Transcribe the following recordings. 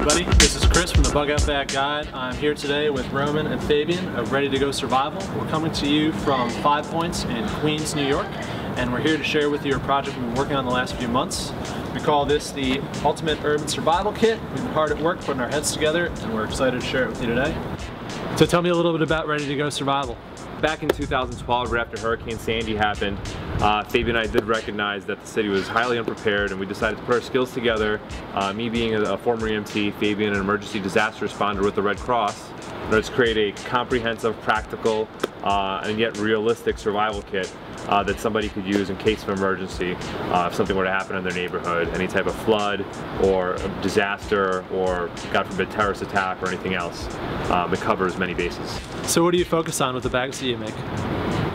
everybody, this is Chris from the Bug Out Bag Guide. I'm here today with Roman and Fabian of Ready to Go Survival. We're coming to you from 5 Points in Queens, New York, and we're here to share with you a project we've been working on the last few months. We call this the Ultimate Urban Survival Kit. We've been hard at work putting our heads together, and we're excited to share it with you today. So tell me a little bit about Ready to Go Survival. Back in 2012, right after Hurricane Sandy happened, Fabian and I did recognize that the city was highly unprepared, and we decided to put our skills together, me being a former EMT, Fabian an emergency disaster responder with the Red Cross, in order to create a comprehensive, practical, and yet realistic survival kit that somebody could use in case of emergency, if something were to happen in their neighborhood, any type of flood or disaster or, God forbid, terrorist attack or anything else. It covers many bases. So what do you focus on with the bags that you make?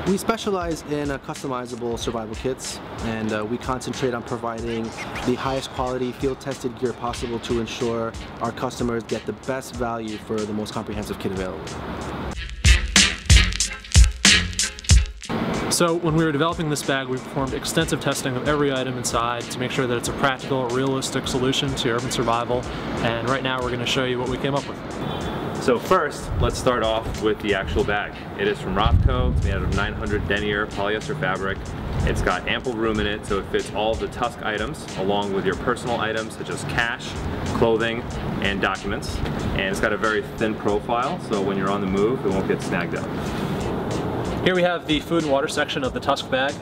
We specialize in customizable survival kits, and we concentrate on providing the highest quality field-tested gear possible to ensure our customers get the best value for the most comprehensive kit available. So when we were developing this bag, we performed extensive testing of every item inside to make sure that it's a practical, realistic solution to urban survival, and right now we're going to show you what we came up with. So first, let's start off with the actual bag. It is from Rothco. It's made out of 900 denier polyester fabric. It's got ample room in it, so it fits all of the Tusk items, along with your personal items such as cash, clothing, and documents. And it's got a very thin profile, so when you're on the move, it won't get snagged up. Here we have the food and water section of the Tusk bag.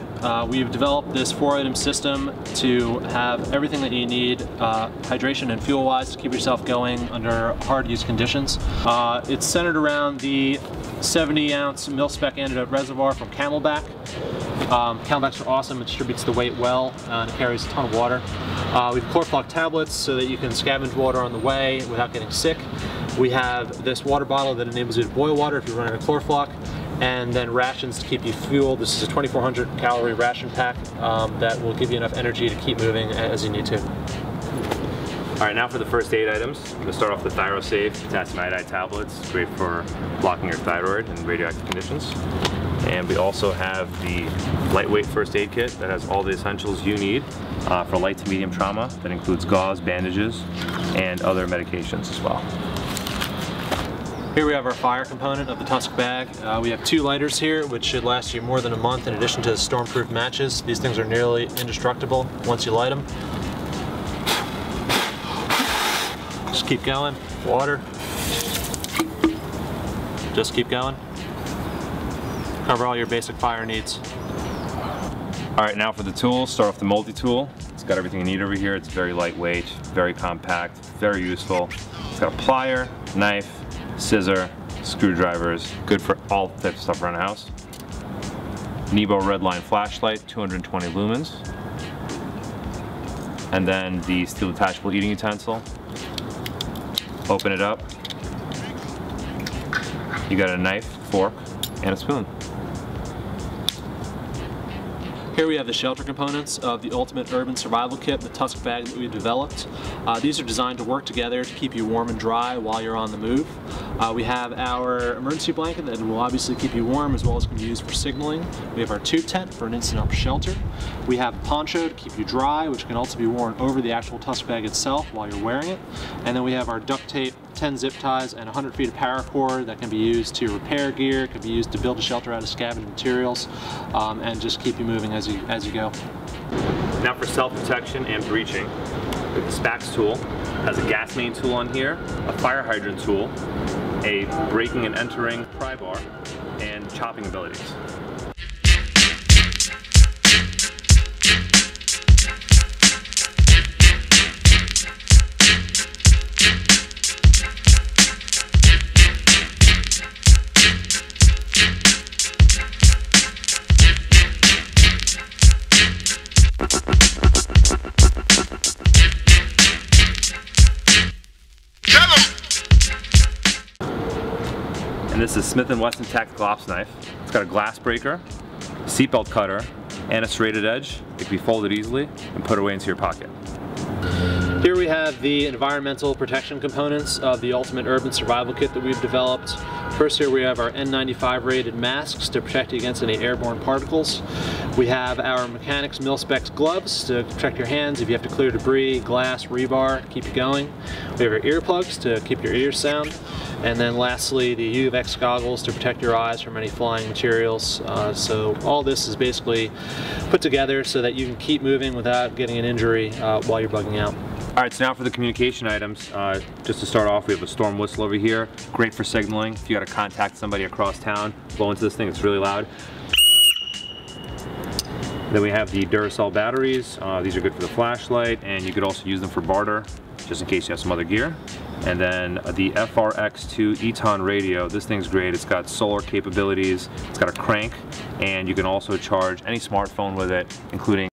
We've developed this 4-item system to have everything that you need hydration and fuel-wise to keep yourself going under hard-use conditions. It's centered around the 70-ounce mil-spec antidote reservoir from Camelback. Camelbacks are awesome. It distributes the weight well and it carries a ton of water. We have Chlor-Flock tablets so that you can scavenge water on the way without getting sick. We have this water bottle that enables you to boil water if you run out of Chlor-Flock. And then rations to keep you fueled. This is a 2,400 calorie ration pack that will give you enough energy to keep moving as you need to. All right, now for the first aid items. I'm going to start off with ThyroSafe potassium iodide tablets, great for blocking your thyroid in radioactive conditions. And we also have the lightweight first aid kit that has all the essentials you need for light to medium trauma. That includes gauze, bandages, and other medications as well. Here we have our fire component of the Tusk bag. We have 2 lighters here, which should last you more than a month in addition to the stormproof matches. These things are nearly indestructible once you light them. Just keep going. Water. Just keep going. Cover all your basic fire needs. All right, now for the tools. Start off the multi-tool. It's got everything you need over here. It's very lightweight, very compact, very useful. It's got a plier, knife, scissor, screwdrivers, good for all types of stuff around the house. Nebo Redline flashlight, 220 lumens. And then the steel detachable eating utensil. Open it up. You got a knife, fork, and a spoon. Here we have the shelter components of the Ultimate Urban Survival Kit, the Tusk bag that we've developed. These are designed to work together to keep you warm and dry while you're on the move. We have our emergency blanket that will obviously keep you warm as well as can be used for signaling. We have our tube tent for an instant up shelter. We have a poncho to keep you dry, which can also be worn over the actual Tusk bag itself while you're wearing it. And then we have our duct tape, 10 zip ties, and 100 feet of paracord that can be used to repair gear, can be used to build a shelter out of scavenged materials, and just keep you moving as you go. Now for self-protection and breaching. The SPAX tool has a gas main tool on here, a fire hydrant tool, a breaking and entering pry bar, and chopping abilities. This is Smith and Wesson tactical ops knife. It's got a glass breaker, seatbelt cutter, and a serrated edge. It can be folded easily and put away into your pocket. Here we have the environmental protection components of the Ultimate Urban Survival Kit that we've developed. First here we have our N95 rated masks to protect you against any airborne particles. We have our mechanics mil-specs gloves to protect your hands if you have to clear debris, glass, rebar, keep you going. We have our earplugs to keep your ears sound. And then lastly, the Uvex goggles to protect your eyes from any flying materials. So all this is basically put together so that you can keep moving without getting an injury while you're bugging out. All right, so now for the communication items. Just to start off, we have a storm whistle over here. Great for signaling. If you gotta contact somebody across town, blow into this thing, it's really loud. Then we have the Duracell batteries. These are good for the flashlight, and you could also use them for barter, just in case you have some other gear. And then the FRX2 Eton radio. This thing's great. It's got solar capabilities, it's got a crank, and you can also charge any smartphone with it, including